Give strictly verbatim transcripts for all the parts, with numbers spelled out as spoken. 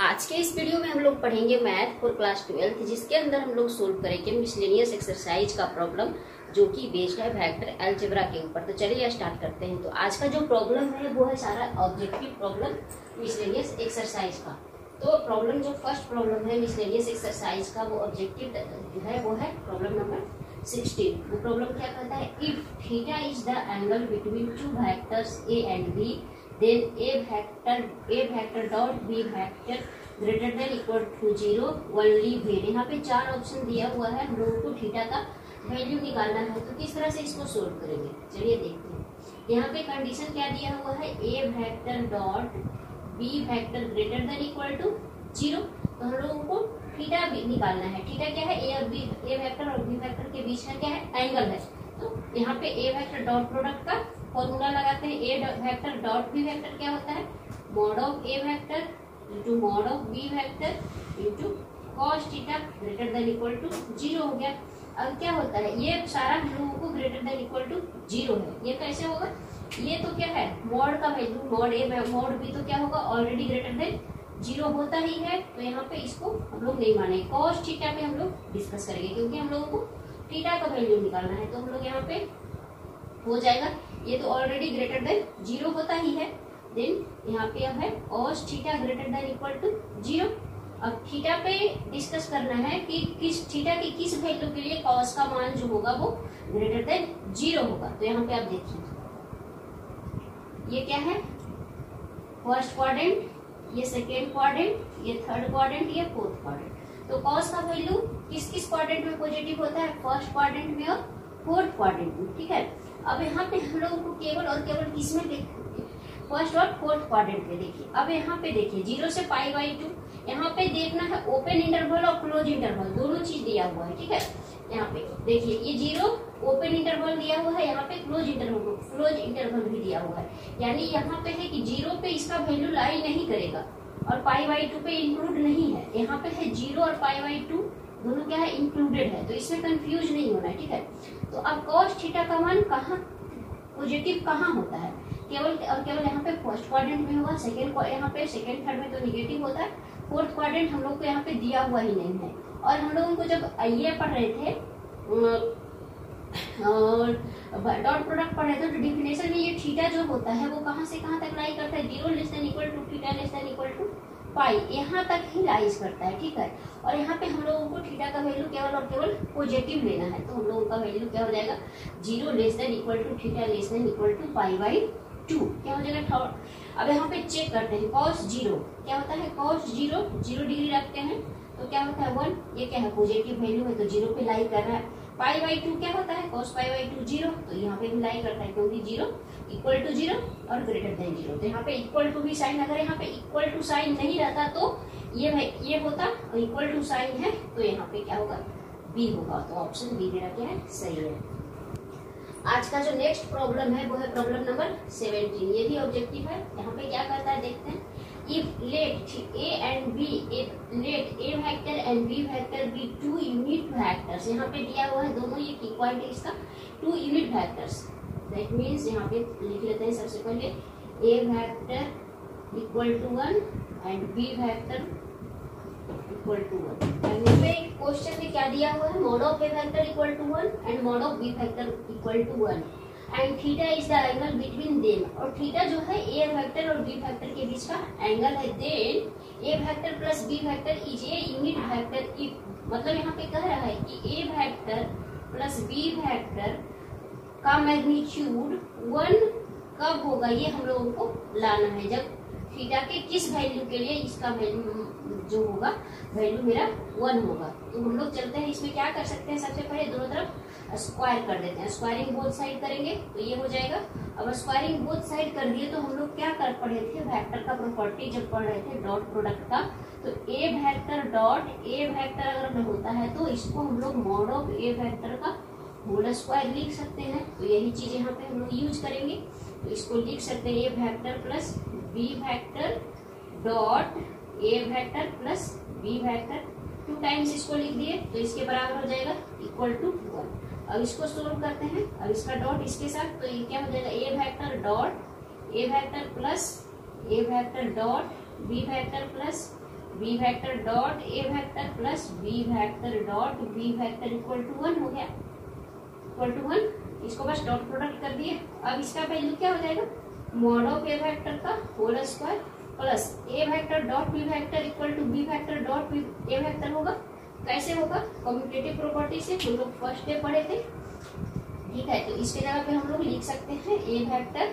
आज के इस वीडियो में हम लोग पढ़ेंगे मैथ फॉर क्लास ट्वेल्थ, जिसके अंदर हम लोग सोल्व करेंगे मिसलेनियस एक्सरसाइज का प्रॉब्लम जो कि बेस्ड है वेक्टर अलजेब्रा के ऊपर। तो चलिए स्टार्ट करते हैं। तो आज का जो प्रॉब्लम है वो है सारा ऑब्जेक्टिव प्रॉब्लम मिसलेनियस एक्सरसाइज का। तो प्रॉब्लम जो फर्स्ट प्रॉब्लम है मिसलेनियस एक्सरसाइज का वो ऑब्जेक्टिव है वो है प्रॉब्लम नंबर सिक्सटीन। वो प्रॉब्लम क्या कहता है, if theta is the angle between two vectors A and b then a vector a vector dot b vector greater than equal to zero only when। यहाँ पे चार ऑप्शन दिया हुआ है, हम लोगों को थीटा का वैल्यू निकालना है। तो किस तरह से इसको सोल्व करेंगे चलिए देखते हैं। यहाँ पे कंडीशन क्या दिया हुआ है, a vector dot b vector greater than equal to zero। तो हम लोगों को थीटा भी निकालना है। थीटा क्या है, a और b, a vector और b vector के बीच का क्या है, एंगल है। तो यहाँ पे a वेक्टर डॉट प्रोडक्ट का फॉर्मूला लगाते हैं। a vector dot b vector क्या होता है, mod of a vector into mod of b vector into cos theta greater than equal to zero हो गया। अब क्या होता है, ये सारा हम लोगों को greater than equal to zero है। ये कैसे होगा, ये तो क्या है मॉड का value, mod a mod b तो क्या होगा ऑलरेडी ग्रेटर देन जीरो होता ही है। तो यहाँ पे इसको हम लोग नहीं माने, cos थीटा पे हम लोग डिस्कस करेंगे क्योंकि हम लोगों को थीटा का वैल्यू निकालना है। तो हम लोग यहाँ पे हो जाएगा, ये तो ऑलरेडी ग्रेटर देन जीरो होता ही है। देन यहाँ पे अब है cos theta greater than equal to zero. अब थीटा पे डिस्कस करना है कि किस थीटा की किस वैल्यू के लिए cos का मान जो होगा वो ग्रेटर देन जीरो होगा। तो यहाँ पे आप देखिए ये क्या है, फर्स्ट क्वाड्रेंट, ये सेकेंड क्वाड्रेंट, ये थर्ड क्वाड्रेंट, ये फोर्थ क्वाड्रेंट। तो cos का वैल्यू किस किस क्वाड्रेंट में पॉजिटिव होता है, फर्स्ट क्वाड्रेंट में और फोर्थ क्वाड्रेंट में, ठीक है। अब यहाँ पे हम लोगों को केवल और केवल किस में देखिए, फर्स्ट और फोर्थ क्वाड्रेंट में देखिए। अब यहाँ पे देखिए जीरो से पाई बाई टू, यहाँ पे देखना है ओपन इंटरवल और क्लोज इंटरवल दोनों चीज दिया हुआ है, ठीक है। यहाँ पे देखिए ये जीरो ओपन इंटरवल दिया हुआ है, यहाँ पे क्लोज इंटरवल क्लोज इंटरवल भी दिया हुआ है। यानी यहाँ पे है कि जीरो पे इसका वैल्यू लाई नहीं करेगा और पाई बाई टू पे इंक्लूड नहीं है। यहाँ पे है जीरो और पाई बाई टू दोनों क्या है, इंक्लूडेड है। तो इसमें कंफ्यूज नहीं होना है, ठीक है। तो अब cos थीटा का मान कहाँ पॉजिटिव कहाँ होता है, केवल और केवल यहाँ पे फर्स्ट क्वाड्रेंट में होगा, सेकेंड यहाँ पे सेकेंड थर्ड में तो निगेटिव होता है, फोर्थ क्वाड्रेंट हम लोग को यहाँ पे दिया हुआ ही नहीं है। और हम लोगों को जब ये पढ़ रहे थे और डॉट प्रोडक्ट पढ़ रहे थे तो डिफिनेशन में ये थीटा जो होता है वो कहाँ से कहाँ तक लाई करता है, zero less than equal to theta less than equal to pi, यहाँ तक ही लाइज करता है, ठीक है। और यहाँ पे हम लोगों को थीटा का वैल्यू केवल और केवल पॉजिटिव लेना है। तो हम लोगों का वैल्यू क्या हो जाएगा, zero less than equal to theta less than equal to pi by two क्या हो जाएगा थर्ड। अब यहाँ पे चेक करते हैं cos जीरो क्या होता है, cos जीरो जीरो डिग्री रखते हैं तो क्या होता है वन, ये क्या है पॉजिटिव वैल्यू है तो जीरो पे लाई कर रहा है। पाई बाई टू क्या होता है, cos pi by two zero, तो यहाँ पे भी लाई करता है क्योंकि जीरो इक्वल टू जीरो और ग्रेटर देन जीरो। तो यहाँ पे इक्वल टू भी साइन, अगर यहाँ पे इक्वल टू साइन नहीं रहता तो ये ये होता, और इक्वल टू साइन है तो यहाँ पे क्या होगा b होगा। तो ऑप्शन b मेरा क्या है, सही है। आज का जो नेक्स्ट प्रॉब्लम है वो है प्रॉब्लम नंबर सेवेंटीन। ये भी ऑब्जेक्टिव है। यहाँ पे क्या करता है देखते हैं, if let a and b if let a vector and b vector be two unit vectors, यहाँ पे दिया हुआ है दोनों ये की पॉइंट है इसका, two unit vectors that means यहाँ पे लिख लेते हैं सबसे पहले a vector equal to one and b vector equal to one। यहाँ पे क्वेश्चन में क्या दिया हुआ है, mod of a vector equal to one and mod of b vector equal to one and theta is the angle between them, और theta जो है ए वेक्टर और बी वेक्टर के बीच का एंगल है। Then a vector plus b vector is a unit vector if, मतलब यहाँ पे कह रहा है कि a vector plus b vector का मैग्नीट्यूड वन कब होगा, ये हम लोगों को लाना है जब थीटा के किस वैल्यू के लिए इसका वैल्यू जो होगा वैल्यू मेरा वन होगा। तो हम लोग चलते हैं, इसमें क्या कर सकते हैं, सबसे पहले दोनों तरफ स्क्वायर कर देते हैं, स्क्वायरिंग बोथ साइड करेंगे तो ये हो जाएगा। अब स्क्वायरिंग बोथ साइड कर दिए तो हम लोग क्या कर पढ़े थे, वेक्टर का प्रॉपर्टी जब पढ़ रहे थे डॉट प्रोडक्ट का, तो a vector dot a vector अगर होता है तो इसको हम लोग मॉड ऑफ ए वेक्टर का होल स्क्वायर लिख सकते हैं। तो यही चीज यहाँ पे हम लोग यूज करेंगे। तो इसको लिख सकते हैं ए vector plus b vector dot a vector plus b vector, two times इसको लिख दिए तो इसके बराबर हो जाएगा इक्वल टू वन। अब इसको सोल्व करते हैं, अब इसका डॉट इसके साथ, तो ये क्या हो जाएगा a vector dot a vector plus A vector dot B vector plus b vector dot a vector plus b vector dot B vector equal to one हो गया, इक्वल टू वन। इसको बस डॉट प्रोडक्ट कर दिए। अब इसका value क्या हो जाएगा, मॉड ऑफ ए वेक्टर का whole square plus A vector dot B vector equal to B vector dot a vector होगा। कैसे होगा, कम्यूटेटिव प्रॉपर्टी से हम लोग फर्स्ट डे पढ़े थे, ठीक है। तो इसके जगह पे हम लोग लिख सकते हैं ए वेक्टर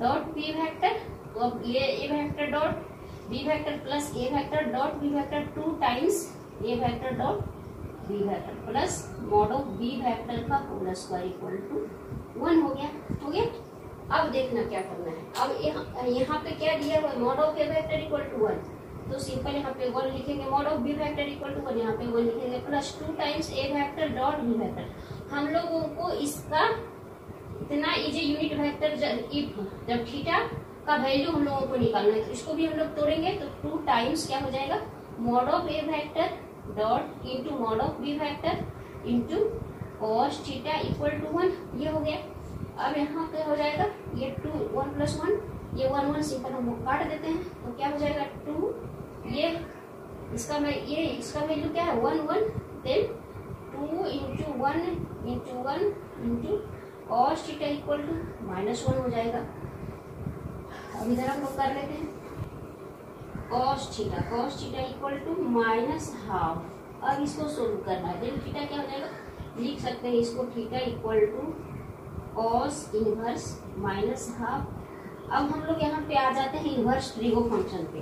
डॉट बी वेक्टर, तो ये a vector dot B vector plus A vector dot B vector two times a vector dot B vector plus mod of B vector का whole square equal to one हो गया। हो गया। अब देखना क्या करना है। अब यहाँ यहाँ पे क्या दिया हुआ, mod of A vector equal to one, तो सिंपल यहाँ पे वन लिखेंगे। Mod of B vector equal to one, यहाँ पे वन लिखेंगे plus two times a vector dot B vector. हम लोगों को इसका इतना इजी यूनिट वेक्टर जब थीटा का वैल्यू हम लोगों को निकालना है, तो इसको भी हम लोग तोड़ेंगे। तो टू टाइम्स क्या हो जाएगा, mod of A vector dot into mod of B vector into cos theta equal to one. ये हो गया। अब यहाँ पे हो जाएगा ये टू, वन प्लस वन, ये वन वन सिंपल हम काट देते हैं, तो क्या हो जाएगा टू, ये इसका मैं ये इसका वैल्यू क्या है one one, then two into one into one into cos theta equal to minus one हो जाएगा। अब इधर हम लोग कर लेते हैं cos theta, cos theta equal to minus half. अब इसको सोल्व करना है, देन थीटा क्या हो जाएगा, लिख सकते हैं इसको theta equal to cos inverse minus half. अब हम लोग यहाँ पे आ जाते हैं इनवर्स ट्रिगो फंक्शन पे,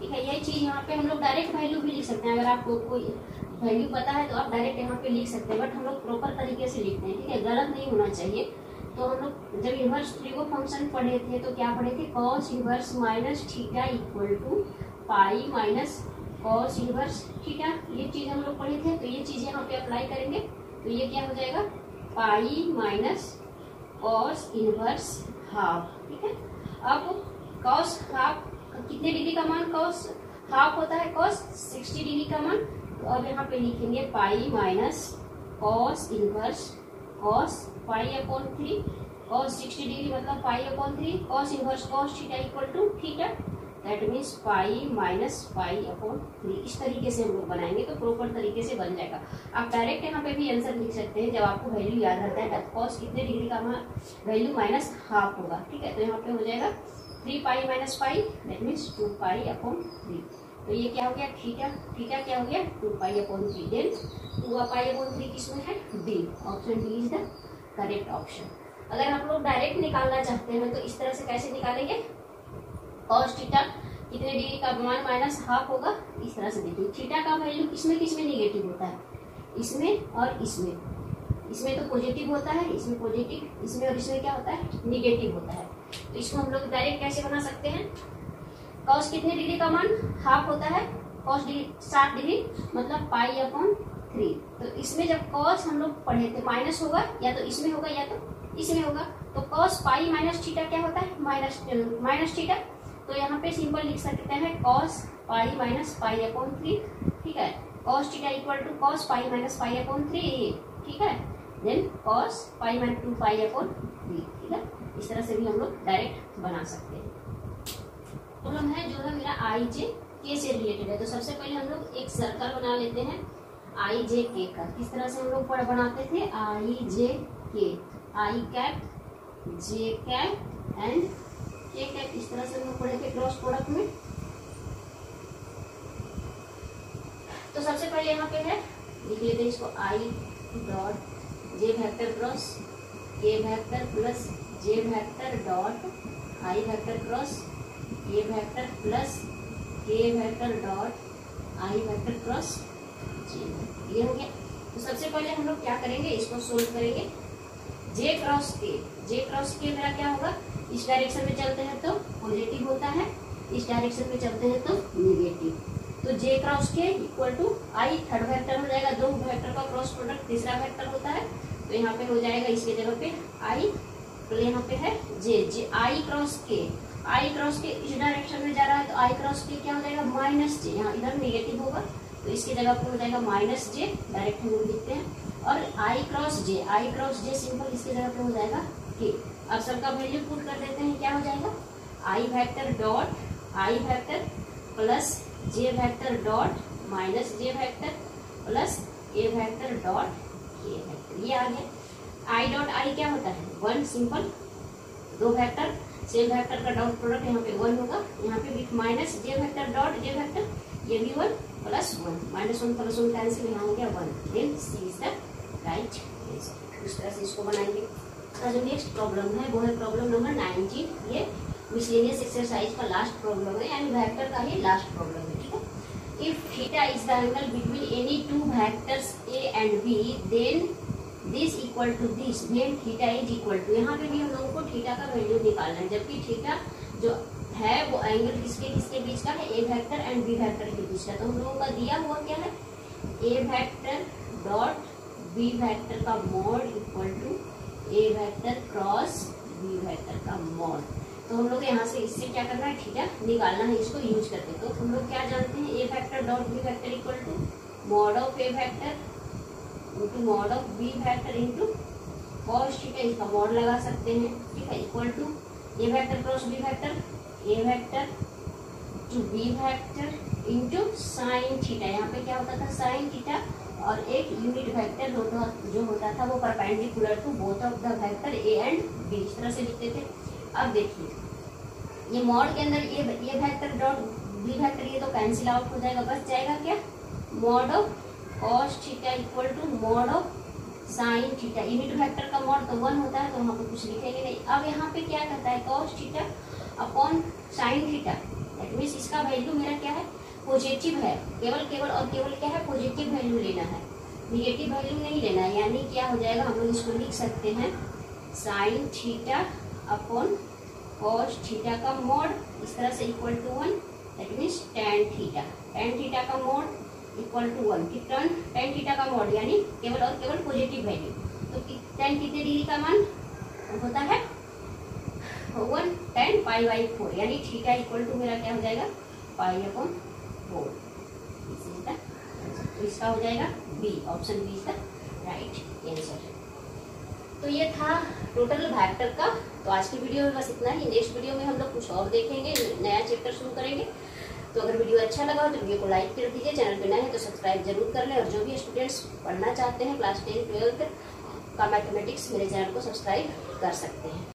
ठीक है। यही चीज़ यहाँ पे हम लोग डायरेक्ट वैल्यू भी लिख सकते हैं, अगर आपको कोई वैल्यू पता है तो आप डायरेक्ट यहाँ पे लिख सकते हैं, बट हम लोग प्रॉपर तरीके से लिखते हैं, ठीक है, गलत नहीं होना चाहिए। तो हम लोग जब इनवर्स ट्रिगो फंक्शन पढ़े थे तो क्या पढ़े थे, cos inverse minus theta equal to pi minus cos inverse theta, ये चीज़ हम लोग पढ़े थे। तो ये चीज़ यहाँ पे अप्लाई करेंगे, तो ये क्या हो जाएगा, pi minus cos inverse half, ठीक है। अब कॉस हाफ कितने डिग्री का मान, कॉस हाफ होता है कॉस सिक्सटी डिग्री का मान, तो अब यहाँ पे लिखेंगे pi minus cos inverse cos pi upon three, cos sixty degree मतलब pi upon three, cos inverse cos theta equal to theta, that means pi minus pi upon three. इस तरीके से हम लोग बनाएंगे तो प्रॉपर तरीके से बन जाएगा। आप डायरेक्ट यहाँ पे भी आंसर लिख सकते हैं जब आपको वैल्यू याद रहता है, कॉस कितने डिग्री का वैल्यू माइनस हाफ होगा, ठीक है। तो यहाँ पे हो जाएगा three pi minus pi, that means two pi upon three. तो ये क्या हो गया थीटा, थीटा क्या हो गया two pi upon three, then two pi upon three किसमें है, D, option D is the correct option. अगर आप लोग डायरेक्ट निकालना चाहते हैं तो इस तरह से कैसे निकालेंगे, कॉस थीटा कितने डिग्री का मान माइनस हाफ होगा, इस तरह से देखिए। थीटा का वैल्यू किसमें किसमें निगेटिव होता है, इसमें और इसमें, इसमें तो पॉजिटिव होता है, इसमें पॉजिटिव, इसमें और इसमें क्या होता है, निगेटिव होता है। तो इसको हम लोग डायरेक्ट कैसे बना सकते हैं, कॉस कितने डिग्री का मान हाफ होता है, कॉस डिग्री साठ डिग्री मतलब पाई अपॉन थ्री। तो इसमें जब कॉस हम लोग पढ़े थे माइनस होगा, या तो इसमें होगा या तो इसमें होगा, तो कॉस पाई माइनस थीटा क्या होता है, माइनस माइनस थीटा। तो यहाँ पे सिंपल लिख सकते हैं cos pi minus pi upon three, ठीक है, cos theta equal to cos pi minus pi upon three, ठीक है, then cos pi minus two pi upon three, ठीक है। इस तरह से भी हम लोग डायरेक्ट बना सकते हैं। प्रॉब्लम है जो है मेरा आई जे के से रिलेटेड है, तो सबसे पहले हम लोग एक सर्कल बना लेते हैं आई जे के का। किस तरह से हम लोग बनाते थे, आई जे के, आई कैप जे कैप एंड के कैप, इस तरह से हम लोग पढ़े थे क्रॉस प्रोडक्ट में। तो सबसे पहले यहाँ पे है, लिख लेते हैं इसको, आई डॉट जे वेक्टर क्रॉस के वेक्टर प्लस जे वेक्टर डॉट आई वेक्टर क्रॉस के वेक्टर प्लस के वेक्टर डॉट आई वेक्टर क्रॉस जे, ये हो गया। तो सबसे पहले हम लोग क्या करेंगे, इसको सोल्व करेंगे। जे क्रॉस के, जे क्रॉस के मेरा क्या होगा, इस डायरेक्शन में चलते हैं तो पॉजिटिव होता है, इस डायरेक्शन में चलते हैं तो नेगेटिव। तो जे क्रॉस के equal to I third vector हो जाएगा, दो वेक्टर का क्रॉस प्रोडक्ट तीसरा वेक्टर होता है, तो यहाँ पे हो जाएगा इसके जगह पे आई, तो यहाँ पे है जे, जे आई क्रॉस के, आई क्रॉस के इस डायरेक्शन में जा रहा है तो आई क्रॉस के क्या हो जाएगा माइनस जे, यहाँ इधर निगेटिव होगा तो इसके जगह पर हो जाएगा माइनस जे, डायरेक्ट हम लोग लिखते हैं, और आई क्रॉस जे, आई क्रॉस जे सिंपल इसके जगह पर हो जाएगा के। अब सबका वैल्यू पुट कर देते हैं, क्या हो जाएगा आई वेक्टर डॉट आई वेक्टर प्लस जे वेक्टर डॉट माइनस जे वेक्टर प्लस ए वेक्टर डॉट के वेक्टर, ये आ गया। आई डॉट आई क्या होता है, वन सिंपल, दो वेक्टर सेम वेक्टर का डॉट प्रोडक्ट यहाँ पे वन होगा, यहाँ पे with minus J vector dot J vector, ये भी one plus one, minus one plus one cancel, यहाँ हो गया one. Then C is the right answer. इस तरह से इसको बनाएंगे। जो नेक्स्ट प्रॉब्लम है वो है प्रॉब्लम नंबर नाइनटीन। ये मिसलेनियस एक्सरसाइज का लास्ट प्रॉब्लम है, यानी वेक्टर का ही लास्ट प्रॉब्लम है, ठीक है। If theta is the angle between any two vectors A and B, then this equal to this, then theta is equal to, यहाँ पे भी हम लोगों को थीटा का वैल्यू निकालना है, जबकि थीटा जो है वो एंगल किसके किसके बीच का है, ए वेक्टर एंड बी वेक्टर के बीच का। तो हम लोगों का दिया हुआ क्या है, ए वेक्टर डॉट बी वेक्टर का mod equal to A vector cross B vector का मोड। तो हम लोग यहाँ से इससे क्या करना है, थीटा निकालना है, इसको यूज करके। तो हम लोग क्या जानते हैं, a vector dot b vector equal to mod of a vector into mod of b vector into cos theta, इसका मॉड लगा सकते हैं, ठीक है। Equal to a vector cross b vector, a vector to b vector into sine theta, यहाँ पे क्या होता था साइन थीटा, और एक यूनिट वेक्टर दोनों जो होता था वो perpendicular to both of the vector A and B, इस तरह से लिखते थे। अब देखिए ये मॉड के अंदर ये ये वेक्टर डॉट बी वेक्टर ये तो कैंसिल आउट हो जाएगा, बस जाएगा क्या, mod of cos theta equal to mod of sine theta. Unit vector का मॉड तो वन होता है, तो वहाँ पर कुछ लिखेंगे नहीं। अब यहाँ पे क्या करता है, cos theta upon sine theta, that means इसका वैल्यू मेरा क्या है, पॉजिटिव है, केवल केवल और केवल क्या है, पॉजिटिव वैल्यू लेना है, निगेटिव वैल्यू नहीं लेना है। यानी क्या हो जाएगा, हम लोग इसको लिख सकते हैं sine theta upon cos theta का मोड, इस तरह से equal to one, that means tan theta, tan theta का मोड इक्वल टू वन, कि टन टेन थीटा का मोड यानी केवल और केवल पॉजिटिव वैल्यू। तो टेन कितने डिग्री का मान होता है, one, tan pi by four, यानी थीटा इक्वल टू मेरा क्या हो जाएगा, पाई अपॉन फोर। तो इसका हो जाएगा B, option B is the right answer. तो ये था टोटल वेक्टर का। तो आज की वीडियो में बस इतना ही, नेक्स्ट वीडियो में हम लोग कुछ और देखेंगे, नया चैप्टर शुरू करेंगे। तो अगर वीडियो अच्छा लगा हो तो वीडियो को लाइक कर दीजिए, चैनल पर नए हैं तो सब्सक्राइब जरूर कर लें, और जो भी स्टूडेंट्स पढ़ना चाहते हैं क्लास टेन ट्वेल्थ का मैथमेटिक्स, मेरे चैनल को सब्सक्राइब कर सकते हैं।